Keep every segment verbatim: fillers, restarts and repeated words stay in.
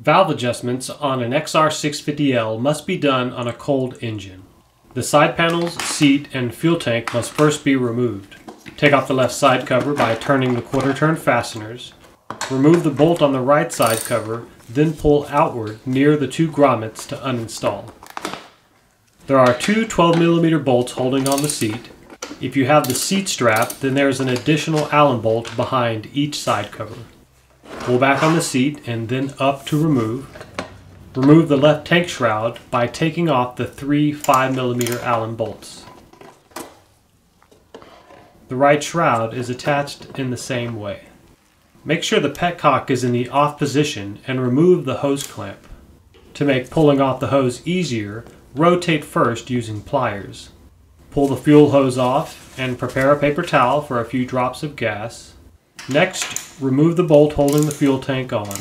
Valve adjustments on an X R six fifty L must be done on a cold engine. The side panels, seat, and fuel tank must first be removed. Take off the left side cover by turning the quarter-turn fasteners. Remove the bolt on the right side cover, then pull outward near the two grommets to uninstall. There are two twelve millimeter bolts holding on the seat. If you have the seat strap, then there is an additional Allen bolt behind each side cover. Pull back on the seat and then up to remove. Remove the left tank shroud by taking off the three five millimeter Allen bolts. The right shroud is attached in the same way. Make sure the petcock is in the off position and remove the hose clamp. To make pulling off the hose easier, rotate first using pliers. Pull the fuel hose off and prepare a paper towel for a few drops of gas. Next, remove the bolt holding the fuel tank on.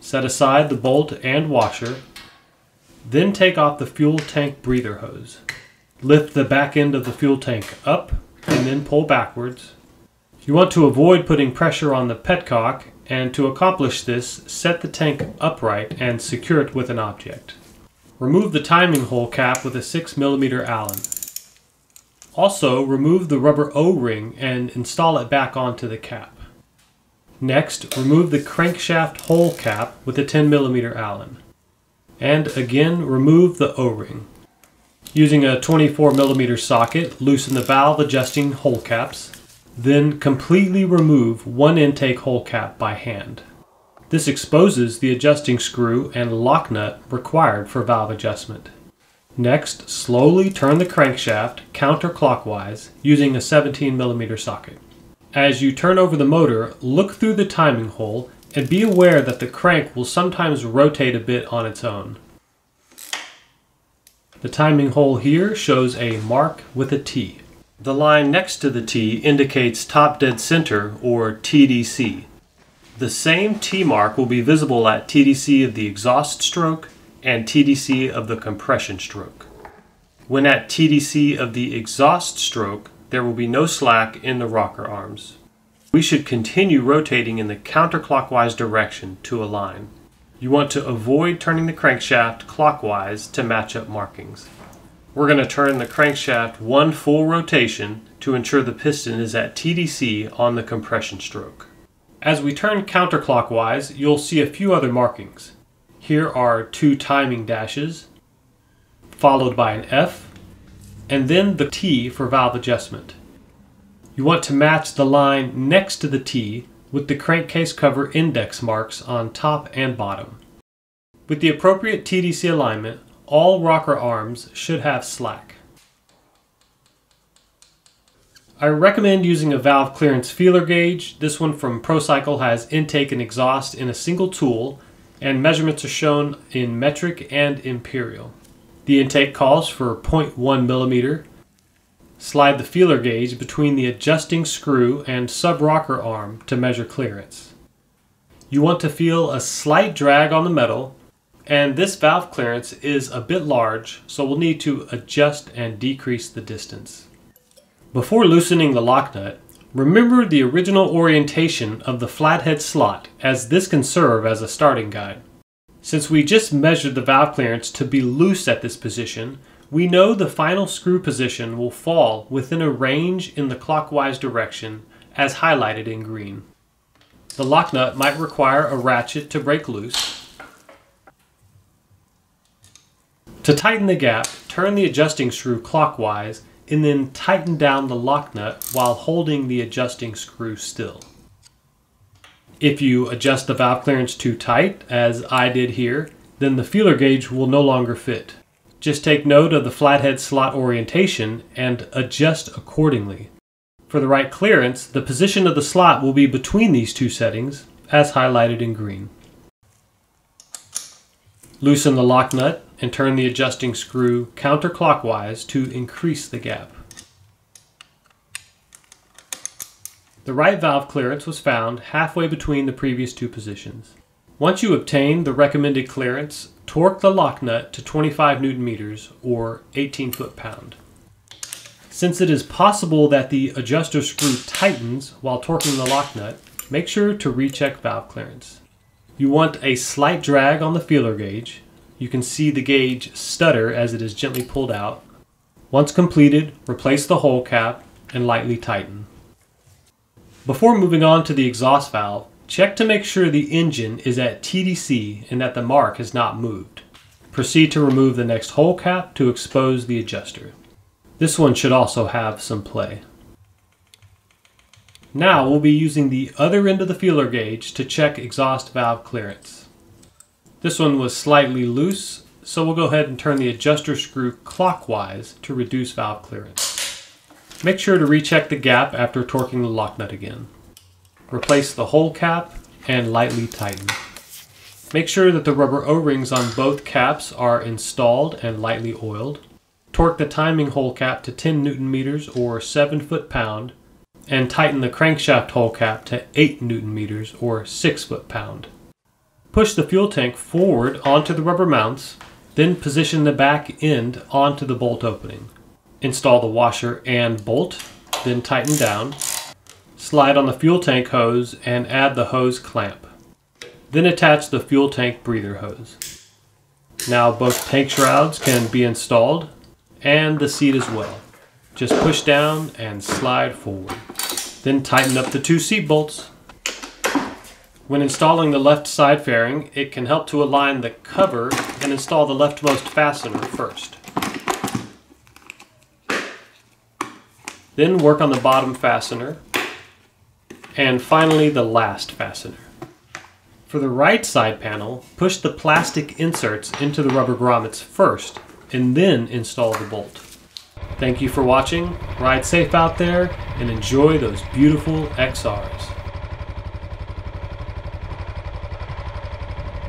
Set aside the bolt and washer. Then take off the fuel tank breather hose. Lift the back end of the fuel tank up and then pull backwards. You want to avoid putting pressure on the petcock, and to accomplish this, set the tank upright and secure it with an object. Remove the timing hole cap with a six millimeter Allen. Also, remove the rubber O-ring and install it back onto the cap. Next, remove the crankshaft hole cap with a ten millimeter Allen. And again, remove the O-ring. Using a twenty-four millimeter socket, loosen the valve adjusting hole caps. Then completely remove one intake hole cap by hand. This exposes the adjusting screw and lock nut required for valve adjustment. Next, slowly turn the crankshaft counterclockwise using a seventeen millimeter socket. As you turn over the motor, look through the timing hole and be aware that the crank will sometimes rotate a bit on its own. The timing hole here shows a mark with a T. The line next to the T indicates top dead center, or T D C. The same T mark will be visible at T D C of the exhaust stroke and T D C of the compression stroke. When at T D C of the exhaust stroke, there will be no slack in the rocker arms. We should continue rotating in the counterclockwise direction to align. You want to avoid turning the crankshaft clockwise to match up markings. We're going to turn the crankshaft one full rotation to ensure the piston is at T D C on the compression stroke. As we turn counterclockwise, you'll see a few other markings. Here are two timing dashes, followed by an F, and then the T for valve adjustment. You want to match the line next to the T with the crankcase cover index marks on top and bottom. With the appropriate T D C alignment, all rocker arms should have slack. I recommend using a valve clearance feeler gauge. This one from ProCycle has intake and exhaust in a single tool, and measurements are shown in metric and imperial. The intake calls for zero point one millimeter. Slide the feeler gauge between the adjusting screw and sub-rocker arm to measure clearance. You want to feel a slight drag on the metal, and this valve clearance is a bit large, so we'll need to adjust and decrease the distance. Before loosening the lock nut, remember the original orientation of the flathead slot, as this can serve as a starting guide. Since we just measured the valve clearance to be loose at this position, we know the final screw position will fall within a range in the clockwise direction, as highlighted in green. The lock nut might require a ratchet to break loose. To tighten the gap, turn the adjusting screw clockwise and then tighten down the lock nut while holding the adjusting screw still. If you adjust the valve clearance too tight, as I did here, then the feeler gauge will no longer fit. Just take note of the flathead slot orientation and adjust accordingly. For the right clearance, the position of the slot will be between these two settings, as highlighted in green. Loosen the lock nut and turn the adjusting screw counterclockwise to increase the gap. The right valve clearance was found halfway between the previous two positions. Once you obtain the recommended clearance, torque the lock nut to twenty-five newton meters, or eighteen foot pound. Since it is possible that the adjuster screw tightens while torquing the lock nut, make sure to recheck valve clearance. You want a slight drag on the feeler gauge. You can see the gauge stutter as it is gently pulled out. Once completed, replace the hole cap and lightly tighten. Before moving on to the exhaust valve, check to make sure the engine is at T D C and that the mark has not moved. Proceed to remove the next hole cap to expose the adjuster. This one should also have some play. Now we'll be using the other end of the feeler gauge to check exhaust valve clearance. This one was slightly loose, so we'll go ahead and turn the adjuster screw clockwise to reduce valve clearance. Make sure to recheck the gap after torquing the lock nut again. Replace the hole cap and lightly tighten. Make sure that the rubber O-rings on both caps are installed and lightly oiled. Torque the timing hole cap to ten newton meters or seven foot pound. And tighten the crankshaft hole cap to eight newton meters or six foot pound. Push the fuel tank forward onto the rubber mounts, then position the back end onto the bolt opening. Install the washer and bolt, then tighten down. Slide on the fuel tank hose and add the hose clamp. Then attach the fuel tank breather hose. Now both tank shrouds can be installed and the seat as well. Just push down and slide forward. Then tighten up the two seat bolts. When installing the left side fairing, it can help to align the cover and install the leftmost fastener first. Then work on the bottom fastener. And finally, the last fastener. For the right side panel, push the plastic inserts into the rubber grommets first, and then install the bolt. Thank you for watching, ride safe out there, and enjoy those beautiful X Rs.